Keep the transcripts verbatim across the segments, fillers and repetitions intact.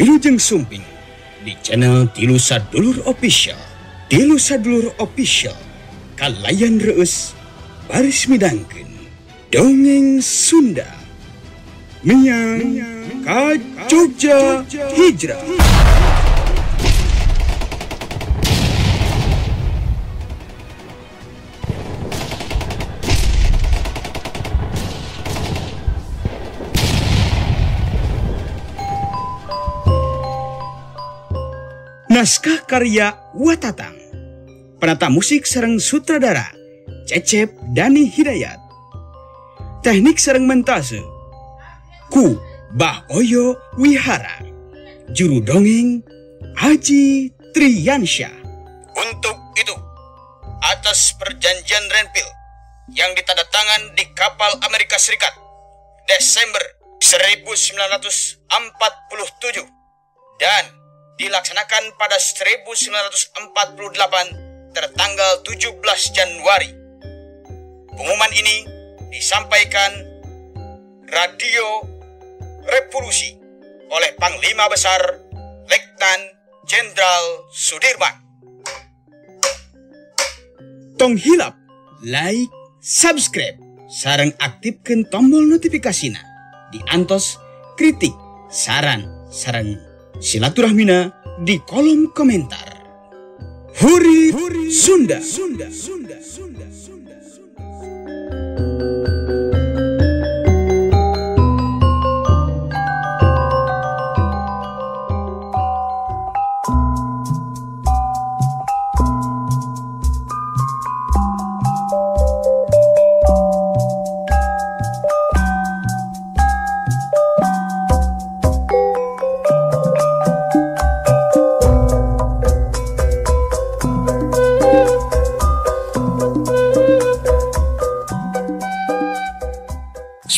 Wilujeng Sumping di channel Tilu Sadulur Official. Tilu Sadulur Official kalayan reus baris midangkeun dongeng Sunda. Miang Ka Jogja Hijrah. Naskah karya Wa Tatang, penata musik sareng sutradara Cecep Dani Hidayat, teknik sareng mentase ku Bah Ojo Wihara, juru dongeng Haji Triyansyah. Untuk itu, atas perjanjian Renville yang ditandatangan di kapal Amerika Serikat Desember seribu sembilan ratus empat puluh tujuh dan dilaksanakan pada seribu sembilan ratus empat puluh delapan tertanggal tujuh belas Januari. Pengumuman ini disampaikan Radio Revolusi oleh Panglima Besar Letnan Jenderal Sudirman. Tong hilap, like, subscribe, sareng aktifkan tombol notifikasina. Diantos kritik, saran, sareng silaturahmina di kolom komentar. Huri, Huri Sunda. Sunda, Sunda, Sunda, Sunda, Sunda.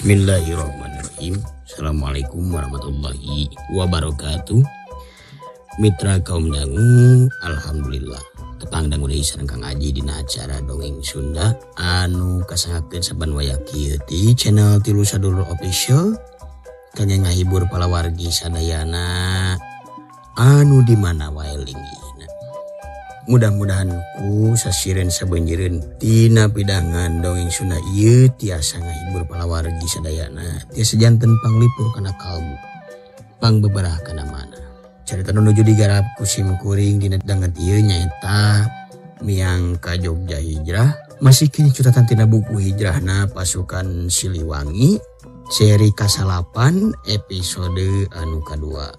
Bismillahirrahmanirrahim. Assalamualaikum warahmatullahi wabarakatuh. Mitra kaum dangu, alhamdulillah tepang dangu deui sareng Kang Aji dina acara Dongeng Sunda anu kasangakeun saban waya kieu ti channel Tilu Sadulur Official, kangge ngahibur palawargi sadayana anu di mana wae linggihna. Mudah-mudahan ku sasireun sabanjireun tina pidangan dongeng Sunda ieu tiasa ngahibur palawargi sadayana, tiasa janten panglipur kana kalbu, pangbeberah kana mana. Carita nu nuju digarap ku simkuring dina danget ieu nyaeta Miang Ka Jogja Hijrah, masih kini cutatan tina buku Hijrahna Pasukan Siliwangi, seri kasalapan, episode anu kadua.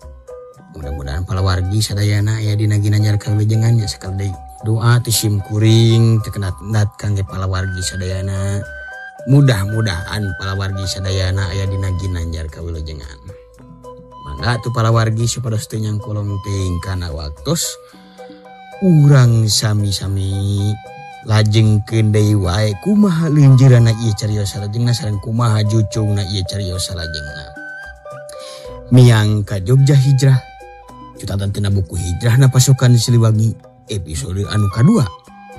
Mudah-mudahan palawargi sadayana ya dina ginanjar kalejengannya sakabdeui. Doa ti simkuring teu kenat-kenat kangge palawargi sadayana. Mudah-mudahan palawargi sadayana aya dina ginanjar kawilujengan. Mangga tu palawargi supados teu nyangkolong teuing kana waktos. Urang sami-sami lajengkeun deui wae kumaha leunjeurana ieu cariyos salajengna sareng kumaha jucungna ieu cariyos salajengna. Miang Ka Jogja Hijrah, cutatan tina buku Hijrahna Pasukan Siliwangi, episode anu kadua,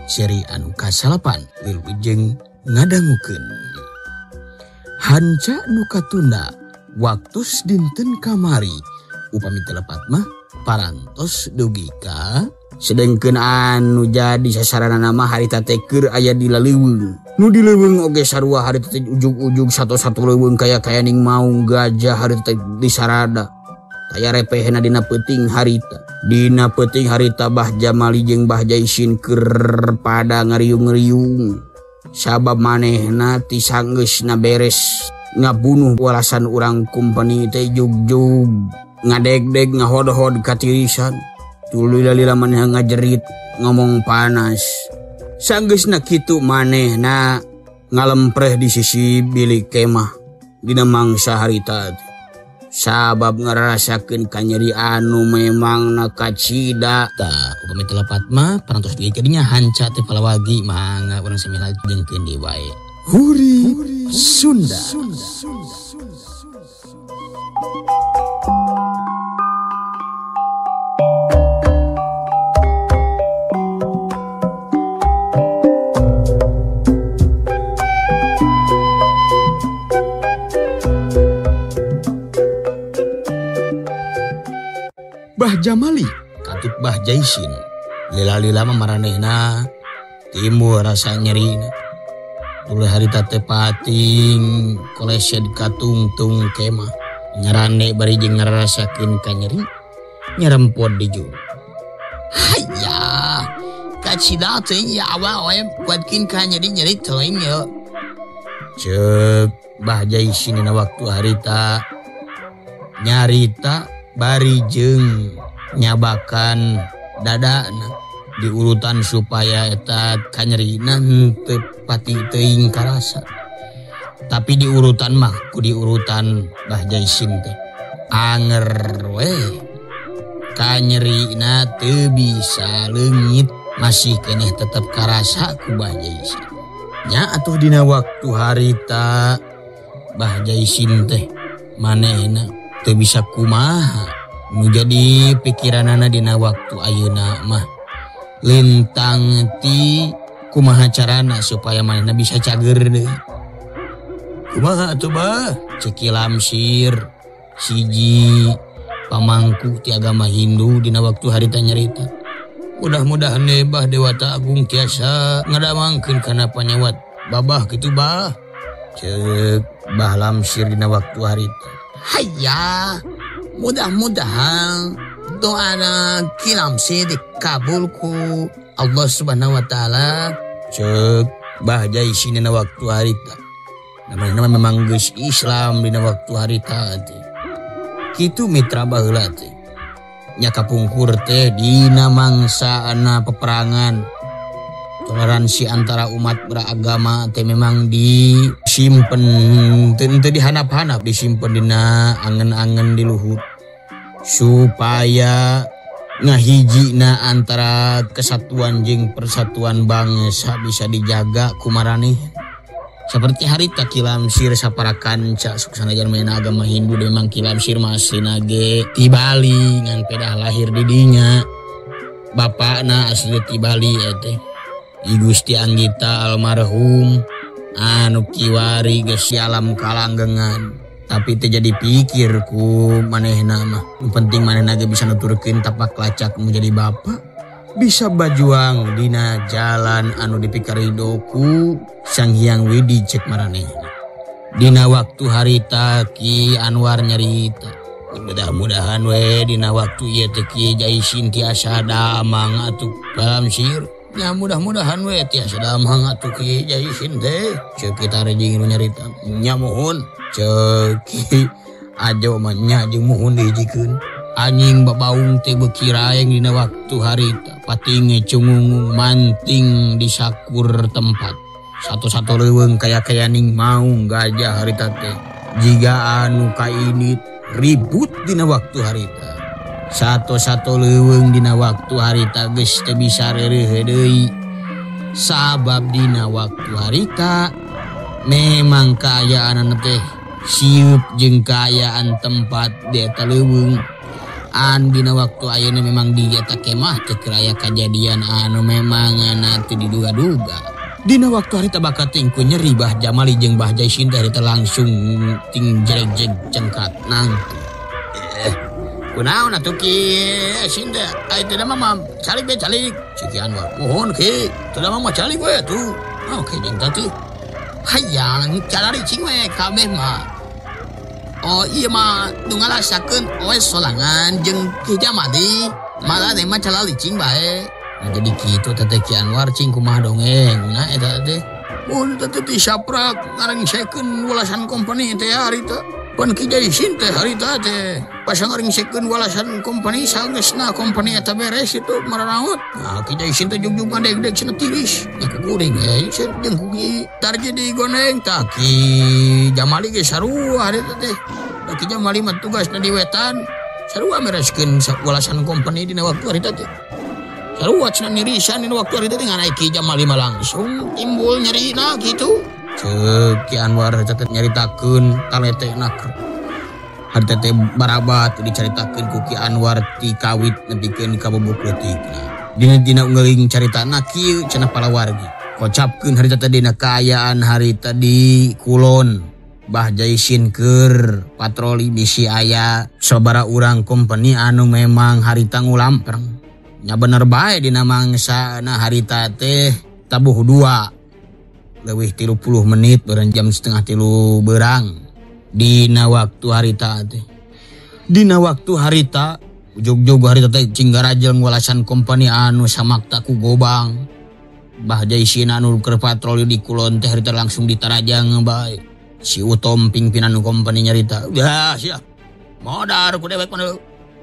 seri anu kasalapan. Wilujeng ngadangukeun hanca nu katunda waktus dinten kamari, upami telepat mah parantos dugi ka sedengkeun anu jadi sasaranana mah harita teh keur aya di laleuweung. Nu di leuweung oge sarua harita teh ujug-ujug satu-satu leuweung kaya-kaya ning maung gajah harita teh disarada. Aya repehna dina peuting harita. Dina peuting harita Bah Jamali jeung Bah Jaisin keur pada ngariung-ngariung. Sabab manehna ti sanggeusna beres ngabunuh walasan urang kumpeni teh jug-jug ngadeg-deg ngahodohod katirisan. Lila-lila maneh ngajerit ngomong panas. Sanggeusna kitu manehna ngalempreh di sisi bilik kemah dina mangsa harita teh. Sabab ngarasakeun kanyeri anu memang nakacida. Tah, upami telepat mah parantos dieu jadinya hanca teh palawagi mangga urang sami lajengkeun di wae. Huri Sunda. Sunda. Jamali, katup Bah Jaisin. Lila-lila mamaranehna, timu rasa nyerina. Dulu hari tate pating, kolesed katungtung kemah. Nyarane bari jeung ngarasakeun ka nyeri, nyerempot di juru. Hayah, kacida teh nyawa oem kuatkin ka nyeri-nyeri teuing yo. Ceuk Bah Jaisin dina waktu harita nyarita bari jeung nyabakan dadana di urutan supaya eta kanyerina henteu pati teuing karasa. Tapi di urutan mah ku di urutan Bah Jaisin teh anger we kanyerina teu bisa leungit masih keneh tetep karasa ku Bah Jaisin. Nya atuh dina waktu harita Bah Jaisin teh manehna teu bisa kumaha nu jadi pikiranana dina waktu ayeuna mah lintang ti kumaha carana supaya manehna bisa cager deui. Kumaha atuh Bah? Cekilam sir siji pamangku ti agama Hindu dina waktu harita nyarita. Mudah-mudahan ne Bah Dewata Agung tiasa ngadamangkeun kana panyawat babah kitu Bah. Ceuk Bah Lamsir dina waktu harita. Hayah, mudah-mudahan doa Ki Lamsir dikabul ku Allah Subhanahu wa taala. Ceuk Bah Jaisin dina waktu harita. Namanya memang geus Islam dina waktu harita teh. Kitu mitra baheula teh. Nya kapungkur teh dina mangsaana peperangan. Toleransi antara umat beragama teh memang disimpen teu dihanap-hanap, disimpen dina angen-angen di luhur supaya ngahijina antara kesatuan jeung persatuan bangsa bisa dijaga kumaraneh. Seperti harita Ki Lamsir saparakan ca sanajan meuna agama Hindu memang Ki Lamsir mah aslina ge ti Bali ngan pedah lahir di dinya. Bapana asli ti Bali teh. I Gusti Anggita almarhum anu kiwari geus alam kalanggengan tapi teu jadi pikirku manehna mah penting manehna ge bisa nuturkeun tapak lacak menjadi bapa bisa bajuang dina jalan anu dipikaridoku Sang Hyang Widi cek maranehna dina waktu harita Ki Anwar nyarita. Mudah-mudahan we dina waktu ieu teh Ki Jaisin tiasa damang atuh Lamsir. Ya mudah-mudahan we tiasa damang atuh Ki Jaisin teh. Ceuk kita rejing nu nyarita. Nya muhun. Ceuk Ki Ajo mah nya jeung muhun dihijikeun. Anjing babaung teh beuki raeng dina waktu harita. Patinge cungungung manting di sakur tempat. Satu-satu leuweung kaya-kayaning maung gajah harita teh. Jiga anu kainit ribut dina waktu harita. Satu-satu leuweung dina waktu harita geus teu bisa reureuh deui. Sabab dina waktu harita memang kaayaan teh siup jeung kaayaan tempat di eta leuweung. An dina waktu ayeuna memang di eta kemah teh karaya kajadian anu memang nganna teu diduga-duga. Dina waktu harita bakal tingku nyeri Bah Jamali jeung Bah Jaisin teh harita langsung ting jereg-jereg cengkat nangtu. Kunaon atuh Ki Jaisin teh? Ai teh mah mah calik be calik. Ki Anwar. Mohon Ki, teh mah mah calik we atuh. Oh, Ki jeung tadi. Hayang calari cing we kabeh mah. Oh, ieu mah nu ngalasakeun oe solangan jeung Ki Jamali. Malah teh mah calari cing bae. Nah, jadi kitu teh Ki Anwar cing kumaha dongeng. Nah eta teh. Mun teh ti saprak ngarengsekeun welasan company teh harita. Pan Ki Jaisin teh harita teh pasang ngarengsekeun walasan kompani sanesna kompani eta beres itu maranaut. Nah Ki Jaisin teh jugjugan deg-deg cenah tilis. Ya kuring eh jeung kugi tarje digoneng tah Ki Jamali ge sarua harita teh. Ki Jamali mah tugasna di wetan sarua mereskeun walasan kompani dina waktu harita teh. Sarua cenah nirisan dina waktu harita teh nganai Ki Jamali mah langsung timbul nyerina kitu. Ceuk Ki Anwar catet nyaritakeun taletehna. Harita teh barabat dicaritakeun ku Ki Anwar ti kawit nepikeun ka bubuk leutikna. Dina dina ngeuling caritana kieu cenah palawargi. Kocapkeun harita teh dina kaayaan harita di Kulon. Bah Jaisin keur patroli bisi aya sabara urang kompeni anu memang harita ngulampreng. Nya bener bae dina mangsana harita teh tabuh dua. Leuwih tilu puluh menit bareng jam setengah tilu berang. Dina waktu harita teh. Dina waktu harita jog-jog harita teh cinggarajel ngulasan kompeni anu samakta ku gobang. Bah Jaisin anu keur patroli di kulon teh harita langsung ditarajang bae. Si Utom pimpinan kompeni nyarita, "Dah, siap. Modar ku dewek mana?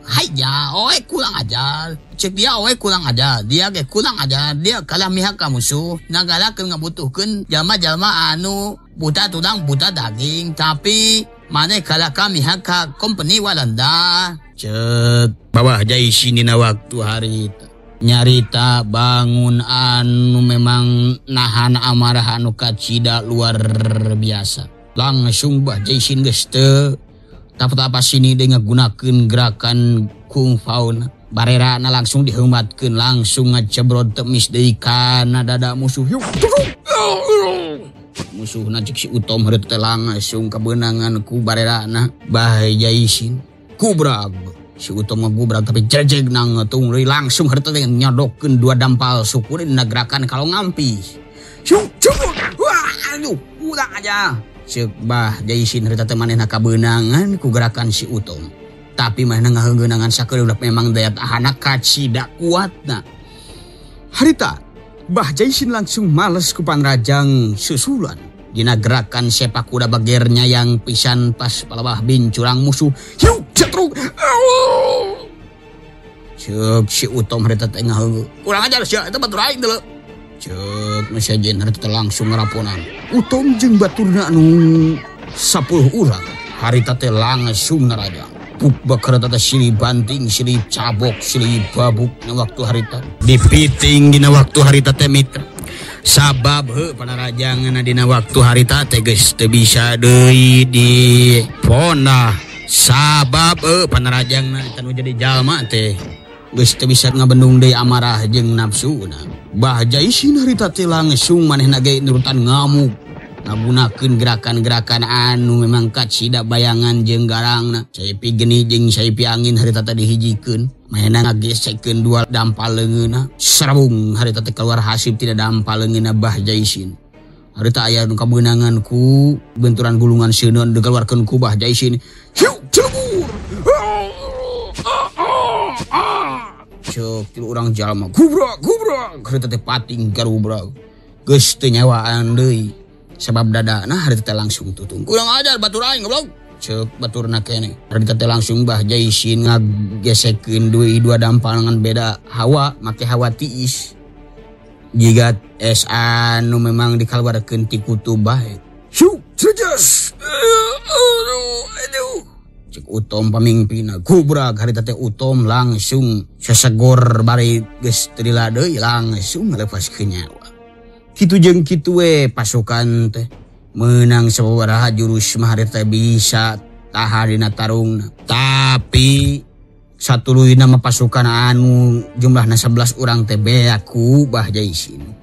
Haja, oe kurang aja. Cek dia oe kurang aja. Dia ge kurang aja. Dia kalah mihak ka musuh. Nagalakeun ngabutuhkeun jalma-jalma anu buta tudang buta daging, tapi mane kalah ka mihak ka kompeni walanda." Cek Bah Jaisin dina waktu harita nyarita bangun anu memang nahan amarah anu kacida luar biasa. Langsung Bah Jaisin geus teu tapa-tapa sini dengan gunakan gerakan kungfauna. Barerana langsung diheumatkeun, langsung ngacebrot temis deui kana dada musuh. Musuhna cik si Utom hareup teh langsung kabeunangan ku barerana Bah Jaisin. Kubrag. Si Utom ngagubrag tapi jejeg nangetung deui langsung hareup teh nyodokeun dua dampal syukur dina gerakan kalau ngampi. Syuk syuk. Wah, aduh, kurang aja. Cek Bah Jaisin harita teh manehna kabeunangan ku gerakan si Utom. Tapi manehna ngaheungeunangan sakeun udah memang daya tahanna kacida kuatna. Harita Bah Jaisin langsung males ku panrajang susulan. Dina gerakan sepak kuda bagernya yang pisan pas palebah bin curang musuh. Hiu cetruk. Cek si Utom harita teh ngaheungeun. Kurang ajar sia eta batur aing deuleu. Cek nasajen harita langsung ngaraponan. Utom jeung baturna anu sepuluh urang harita teh langsung ngarajang. Puk bakar tata silih banting, silih cabok, silih babuk dina waktu harita. Dipiting dina waktu harita teh mitra. Sabab heuh panarajanganna dina waktu harita teh geus teu bisa deui diponah. Sabab heuh panarajangna tanu jadi jalma teh geus teu bisa ngabendung deui amarah jeung nafsuna. Bah Jaisin harita teh langsung manehna ge nurutan ngamuk ngagunakeun gerakan-gerakan anu memang kacida bayangan jeung garangna. Saipi geni jeung saipi angin harita teh dihijikeun, manehna ngagesekeun dua dampal leungeunna. Serabung harita teh keluar hasib tidak dampal leungeunna Bah Jaisin. Harita aya nu kabeunangan ku benturan gulungan seuneun dikeluarkeun ku Bah Jaisin. Hiu cebur. Cek tilu urang jalma gubrak gubrak harita teh pating garubrak geus teu nyawaan deui sabab dadana harita teh langsung tutung. Kurang ajar batur aing goblok. Cek baturna keneh harita teh langsung Bah Jaisin ngagesekeun deui dua dampal ngan beda hawa make hawa tiis jiga es anu memang dikaluarkeun ti kutu bae. Syuk sejas. Cek Utom pamingpina gubrak harita teh Utom langsung sesegor bari geus teu dila deui langsung ngalepaskeun nyawa. Kitu jeung kitu we pasukan teh meunang sababaraha jurus mah harita bisa tahan dina tarungna. Tapi satuluyna mah pasukan anu jumlahna sebelas urang teh beak ku Bah Jaisin.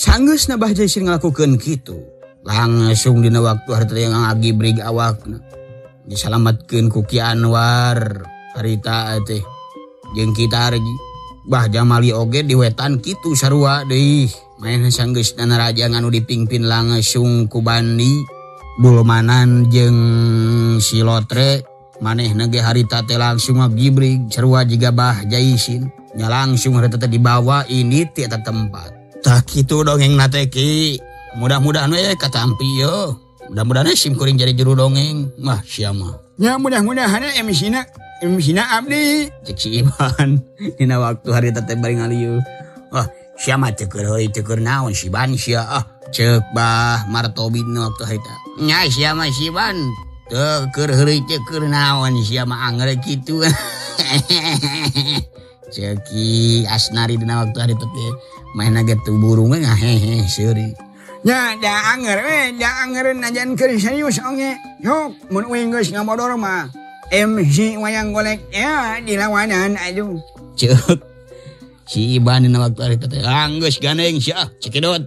Sanggeusna Bah Jaisin ngalakukeun kitu, langsung dina waktu harita teh ngagibrig awakna. Disalamatkeun ku Ki Anwar harita teh jeung kitarji. Bah Jamali oge diwetan kitu sarua deui. Maehna sanggeusna narajang anu dipingpin langsung ku Bandi Bulmanan jeung si Lotre. Manehna ge harita teh langsung ngagibrig sarua jiga Bah Jaisin. Nya langsung harita teh dibawa ini ti eta tempat. Tah kitu dongeng nate ki. Mudah-mudahan we katampi yo. Mudah-mudahan sim kuring jadi juru dongeng. Mah sia mah. Nya mudah-mudahan emisina, emisina abdi. Cek si Iman. Dina waktu harita teh bari ngalieu. Wah, sia mah teu keur heuy teu keur naon si Ban sia ah. Ceuk Bah Martobin waktu harita. Nya sia mah si Ban teu keur heuy teu keur naon sia mah angger kitu. Ceki Asnari dina waktu harita teh. Main naga tu burungnya ngahehe seri. Ya, dah anger, eh, dah angerin najan kiri serius onge. Yuk, mun uing geus ngamodor mah. M C wayang golek, ya, dilawanan, aduh. Cuk, si Iban dina waktu hari tete, anggeus ganeng siah, cekidot.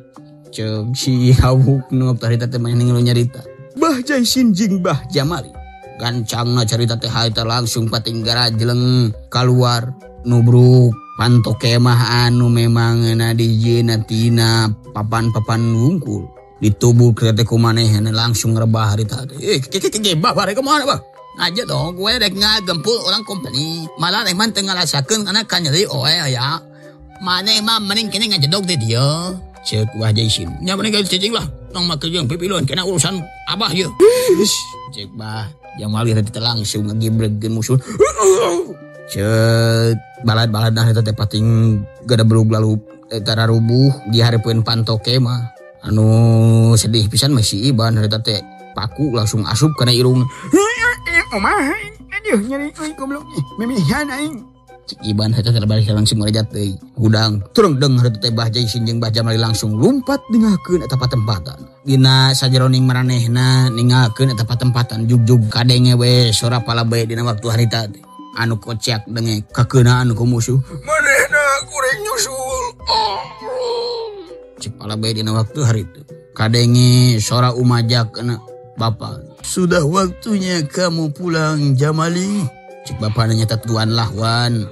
Cuk, si Hawuk nu waktu hari tete maning lu nyarita. Bah Jaisin jeung Bah Jamali. Gancangna carita teh haita langsung patinggara jeleng kaluar nubruk. Panto kemah anu memang na dijina tina papan-papan wungkul di tubuh kereta kumanehna langsung rebah hari tadi. Eh, kiki kiki bah, hari kemana bah? Aja dong, gue dek ngagempul orang company. Malah emang tengah rasakan karena kanyeri oe ya. Mana emang mending kini ngajedok di dia. Cek Bah Jaisin. Ya mending kau cacing lah. Tong makan yang pipilon kena urusan abah ya. Cek Bah Jamali tadi langsung ngegibregin musuh. Cet balad-balad nah eta teh pating gada belug lalu tara rubuh diharepeun pantoke mah anu sedih pisan mah si Iban eta teh paku langsung asup kana irung. Omah aduh nyeri euy goblok mimihan aing. Cik Iban eta teh balik langsung merejat deui gudang turung deung eta teh Bah Jaisin jeung Bah Jamali langsung lumpat ningahkeun eta patempatan dina sajeroning maranehna ningahkeun eta patempatan jug-jug kadenge we sora palabae dina waktu harita teh anu kocak dengan kakenaan ku musuh manehna kuring nyusul oh. Cipala bayi dina waktu hari itu kadengi sora umajak anak bapak sudah waktunya kamu pulang Jamali. Cik bapak nanya tatuan lahwan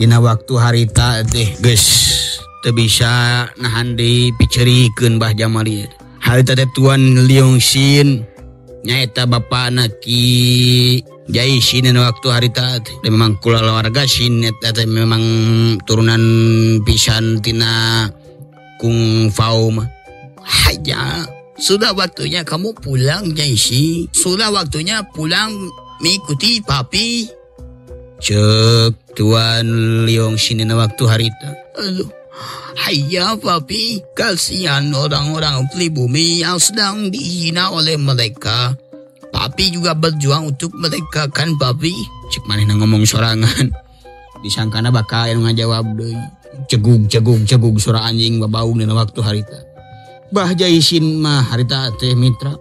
dina waktu hari teh geus teu bisa nahan deui piceurikeun Bah Jamali hari teh tuan liungsin nyaeta bapak anak Ki Jaisin waktu harita teh memang keluarga Sin eta teh memang turunan pisan tina Kung Fao mah. Haja, sudah waktunya kamu pulang Jaisin. Sudah waktunya pulang mengikuti papi. Cek tuan Liong Sin waktu harita. Aduh. Haja papi, kasihan orang-orang pribumi yang sedang dihina oleh mereka. Papi juga berjuang untuk mereka kan papi. Cek manehna ngomong sorangan. Disangkana bakal anu ngajawab deui. Cegug cegug cegug sura anjing babaung dina waktu harita. Bah Jaisin mah harita teh mitra.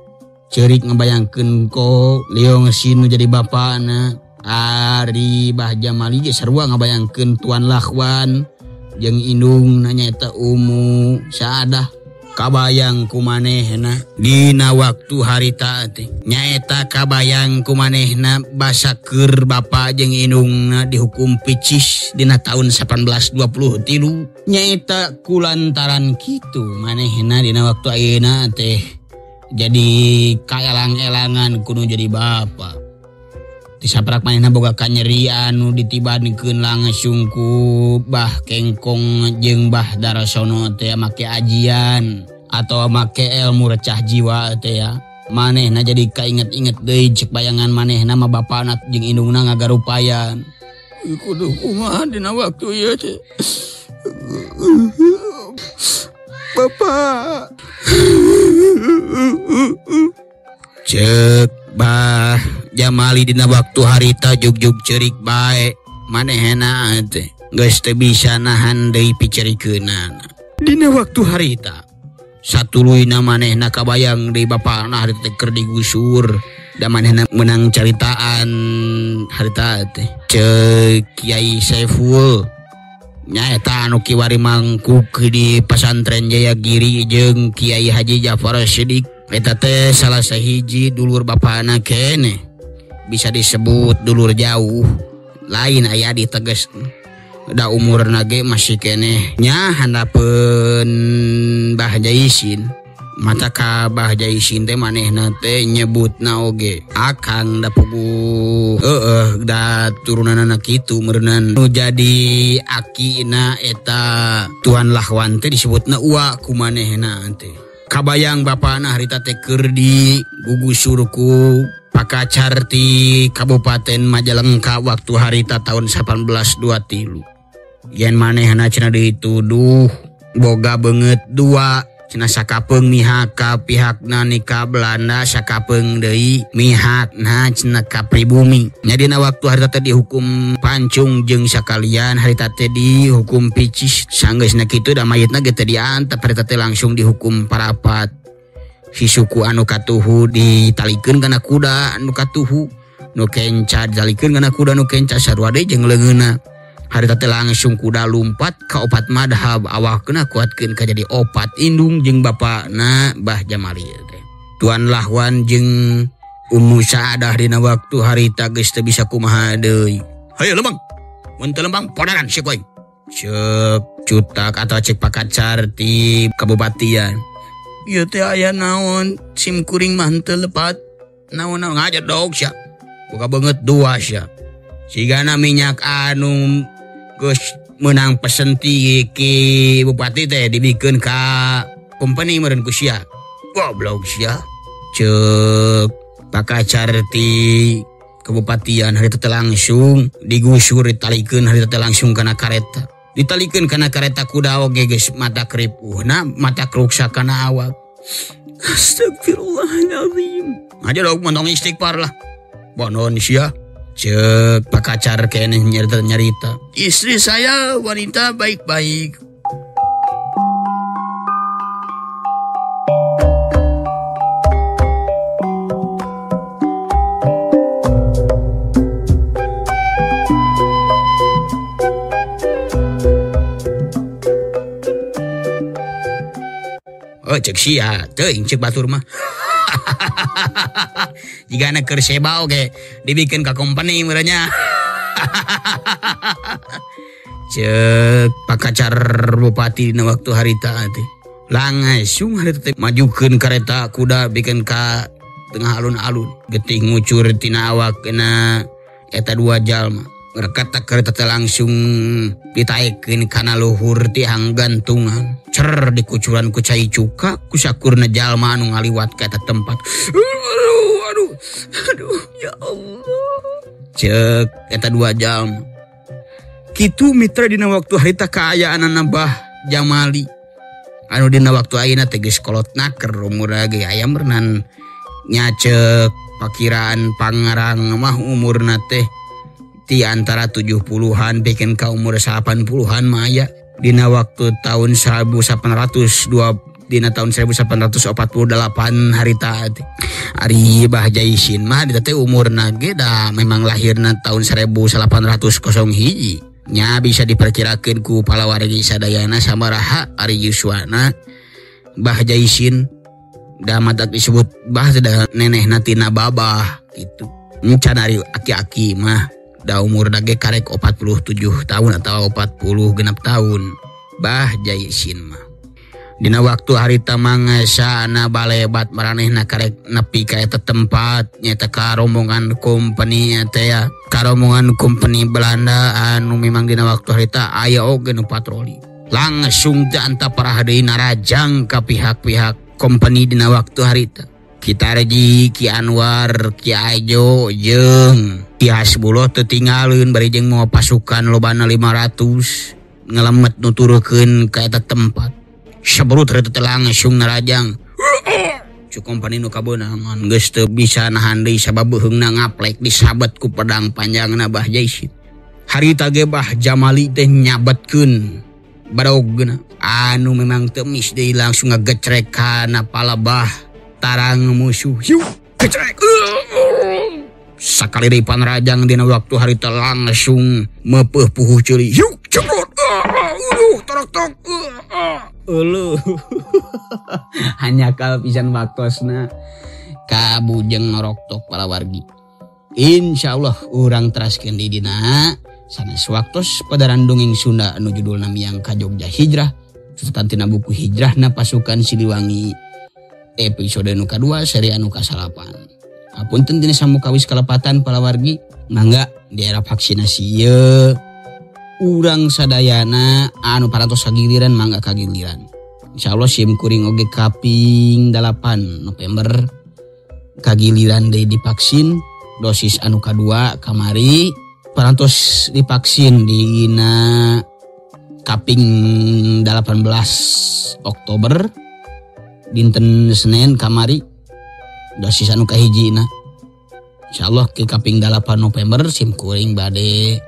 Ceurik ngabayangkeun ko Liongsin nu jadi bapana. Ari Bah Jamali ge sarua ngabayangkeun tuan lahwan jeung indung nyaeta Umu Saadah. Kabayang kumanehna dina waktu harita teh nyaeta kabayang kumanehna basakeur bapa jeung indungna dihukum picis dina tahun delapan belas dua puluh tilu nyaeta kulantaran kitu manehna dina waktu ayeuna teh jadi kaelang-elangan kudu jadi bapa. Disaprak manehna boga kanyeri anu ditibanikeun langsung ku Bah Kengkong jeung Bah Darasono teh make ajian atau make ilmu recah jiwa teh ya. Manehna jadi kainget-inget deui cek bayangan manehna mah bapana jeung indungna ngagarupayan. Kudu kumaha dina waktu ieu teh. Bapak. Cek Bah Jamali dina waktu harita jug-jug cerik bae manehna teh geus teu bisa nahan deui picerikeunana. Dina waktu harita satuluyna manehna kabayang deui bapana harita teh keur digusur da manehna menang caritaan harita teh. Ceuk Kiai Saiful nyaeta anu kiwari mangkuk di pesantren Jaya Giri jeung Kiai Haji Jafar Sidik eta teh salah sahiji dulur bapana keneh. Bisa disebut dulur jauh lain aya di teges da umurna ge masih keneh nya handapeun Bah Jaisin mata ka Bah Jaisin teh manehna teh nyebutna oge akang da pugu heeh da turunanna kitu meureun nu jadi akina eta tuan lahwan teh disebutna uwa kumanehna teh kabayang bapana harita teh keur digugusurku pakacar di Kabupaten Majalengka waktu harita tahun delapan belas dua tilu. Yen manehna cenah dituduh boga beungeut dua cina sakapeung mihak ka pihakna nika Belanda, sakapeung deui mihakna cina ka pribumi. Nya dina waktu harita teh dihukum pancung jeung sakalian harita teh dihukum picis. Sanggeusna kitu da mayitna ge teu diantep, harita teh langsung dihukum parapat. Si suku anu katuhu ditalikeun kana kuda anu katuhu, nu kenca ditalikeun kana kuda nu kenca sarua deui jeung leungeuna. Harita teh langsung kuda lumpat ka opat madhab, awak kena kuatkeun ka jadi opat indung jeung bapana Bah Jamali teh. Tuan Lahwan jeung Ummu Saadah dina waktu harita geus teu bisa kumaha deui. Hayu lembang. Mun teu lembang podaran si koing. Cek cutak atau cek pakacar ti kabupatian. Ieu teh aya naon? Sim kuring mah teu lepat. Naon-naon ngajar dog sia. Boga banget dua sia. Sigana minyak anu geus menang pesen ti Ki Bupati teh dibikeun ka company meureun ku sia. Goblok sia. Ceuk pakacar ti kabupatian harita teh langsung digusur ditalikeun harita teh langsung kana kareta. Ditalikeun kana kareta kuda oge geus mata kripuhna, mata kruksa kana awak. Astagfirullahalazim. Aja dong mentong istighfar lah. Bonon sia. Cek pakacar keneh nyarita-nyarita. Istri saya wanita baik-baik. Oh cek sia, teuing cek batur mah. Jika anak kerseba oke, dibikin ke company merenya. Cek pakacar bupati na waktu harita ati. Langsung harita majukeun kereta kuda bikin ka tengah alun-alun. Geting ngucur tina awak kena eta dua jalma. Rekata kereta langsung ditaikeun kana luhur ti hang gantungan. Cer dikucuran ku cai cuka ku sakurna jalma anu ngaliwat ka eta tempat. Aduh, aduh, aduh, ya Allah. Cek eta dua jalma. Kitu mitra dina waktu harita kaayaanna Bah Jamali. Anu dina waktu ayeuna teh geus kolot naker umur ge aya meurnan nyacek pakiraan pangarang mah umurna teh di antara tujuh puluhan bikin ka umur delapan puluhan maya. Dina waktu tahun seribu delapan ratus dua dina tahun seribu delapan ratus empat puluh delapan harita ari Bah Jaisin mah harita teh umurna ge da memang lahirna tahun seribu delapan ratus hiji. Nya bisa diperkirakeun ku palawargi sadayana samaraha ari yuswana Bah Jaisin da matak disebut bah da nenehna tina babah gitu. Encan ari aki-aki mah da umur nage karek empat puluh tujuh tahun atau empat puluh genap tahun Bah Jaisin mah. Dina waktu harita mangasana balebat maranehna karek nepi ka eta tempat nyata ka rombongan company eta ya. Ka rombongan company Belanda anu memang dina waktu harita aya oge nu patroli. Langsung teh antapara deui narajang ka pihak-pihak company dina waktu harita. Kita Haji, Ki Anwar, Ki Ajo, jeung Ki Hasbuloh teu tinggalin bari jeung moal pasukan lobana lima ratus ngelemet nu turuhkeun ka eta tempat. Sabrut harita teh langsung narajang. Cu kompani nu kabeunangan geus teu bisa nahan deui sababeuheungna ngaplek disabet ku pedang panjangna Bah Jaisin. Harita ge Bah Jamali teh nyabetkeun barogna anu memang teu mis deui langsung ngegecrek kana pala bah tarang musuh. Yuh, kecrek. Sakali ripan rajang dina waktu harita langsung mepeuh puhu ceuli. Yuh, ceprot. Uluh, torok-torok. Uluh. Hanya kal pisan waktosna kabujeng noroktok palawargi. Insyaallah urang teraskeun di dina sanes waktos padaran dongeng Sunda anu judulna Miang Ka Jogja Hijrah, susutan tina buku Hijrahna Pasukan Siliwangi. Episode nu kadua seri anu kasalapan. Hapunten tina samukawis kalepatan palawargi, mangga di era vaksinasi ieu urang sadayana anu parantos kagiliran mangga kagiliran. Insyaallah sim kuring oge kaping delapan November kagiliran deui divaksin dosis anu kadua kamari parantos divaksin di dina kaping delapan belas Oktober dinten Senin kamari udah sisa nu kahijina. Insyaallah ke kaping delapan November simkuring bade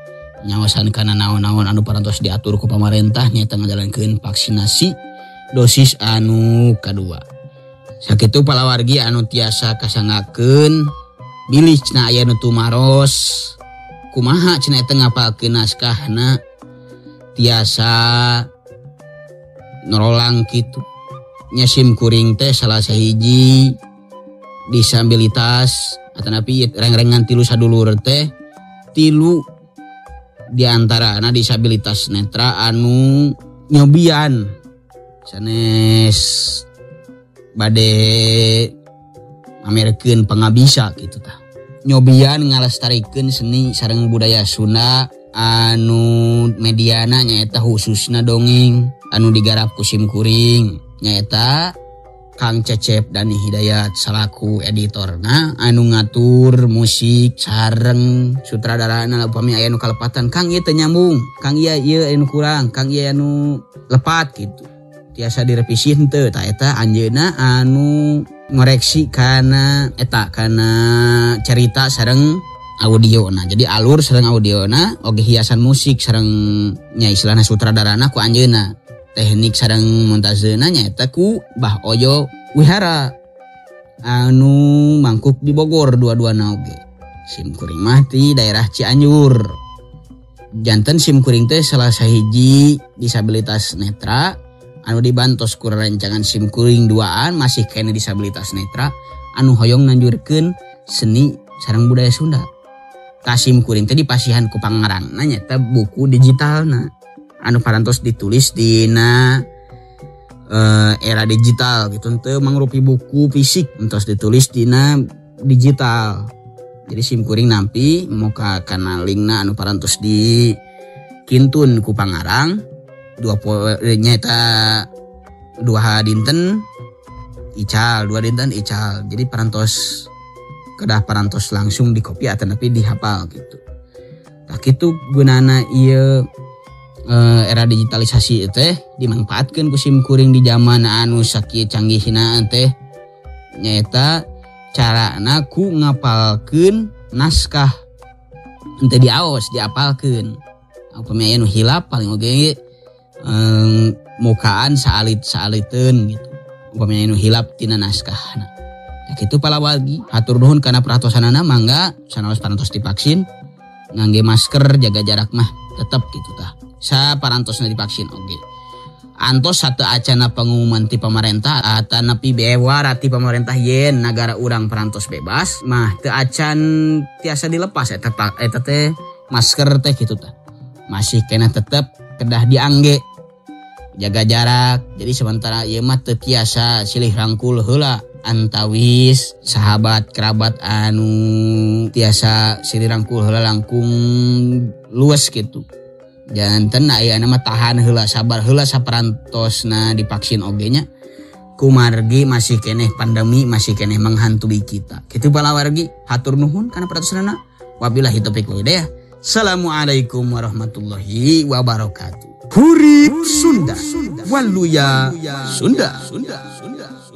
nyawasan kana naon-naon anu parantos diatur ku pamarentah nyaeta ngajalankeun vaksinasi dosis anu kadua. Sakitu palawargi anu tiasa kasangakeun bilih cenah aya nu tumaros kumaha cenah eta ngapalkeun naskahna tiasa nerolang kitu. Nya simkuring teh salah sahiji disabilitas atanapi reng-rengan tilu sadulur teh tilu diantara nah disabilitas netra anu nyobian sanes bade amerkeun pangabisa kitu tah. Nyobian ngalestarikeun seni sareng budaya Sunda anu mediana nyaeta khususna dongeng anu digarap ku simkuring nyaeta Kang Cecep Dani Hidayat salaku editorna anu ngatur musik sareng sutradarana upami aya nu kalepatan Kang ieu teu nyambung, Kang ieu ieu anu kurang, Kang ieu anu lepat kitu. Tiasa direvisi henteu tah eta anjeunna anu ngoreksi kana eta kana cerita sareng audiona. Jadi alur sareng audiona oge hiasan musik sareng nya istilahna sutradarana ku anjeunna. Teknik sareng montaseuna nyaeta ku Bah Ojo Wihara anu mangkuk di Bogor dua-duana oge. Simkuring mah ti daerah Cianjur. Janten simkuring teh salah sahiji disabilitas netra anu dibantos ku rancangan simkuring duaan masih kena disabilitas netra anu hoyong nanjurkeun seni sareng budaya Sunda. Ka simkuring teh dipasihan ku pangarangna nyaeta buku digitalna. Anu parantos ditulis dina e, era digital gitu ente mangrupi buku fisik entos ditulis dina digital. Jadi simkuring nampi moka kana linkna anu parantos di kintun ku pangarang dua nyaeta dua dinten ical dua dinten ical. Jadi parantos kedah parantos langsung di copy tapi dihafal gitu. Nah kitu gunana ieu era digitalisasi teh dimanfaatkan ku simkuring di zaman anu sakieu canggihna teh nyaeta carana ku ngapalkeun naskah henteu diaos diapalkeun upami aya nu hilap paling oge um, mukaan saalit-saaliteun gitu upami aya nu hilap tina naskahna ya kitu palawagi hatur nuhun kana peratosanana mangga sanaos parantos divaksin ngangge masker jaga jarak mah tetep gitu tah. Sa parantosna divaksin oge. Okay. Antos satu acana pengumuman ti pamarentah atanapi bewara ti pamarentah yen nagara urang parantos bebas mah teu acan tiasa dilepas eta eta teh masker teh kitu tah. Masih kena tetep kedah diangge. Jaga jarak. Jadi sementara ieu mah teu tiasa silih rangkul heula antawis sahabat kerabat anu tiasa silih rangkul heula langkung luwes kitu. Janten aya nama tahan heula sabar heula saparantosna divaksin oge nya kumargi masih keneh pandemi masih keneh menghantui kita kitu palawargi hatur nuhun kana peratusanana wabillahi taufik wal hidayah. Assalamualaikum warahmatullahi wabarakatuh. Hurid Sunda waluya Sunda Sunda Sunda.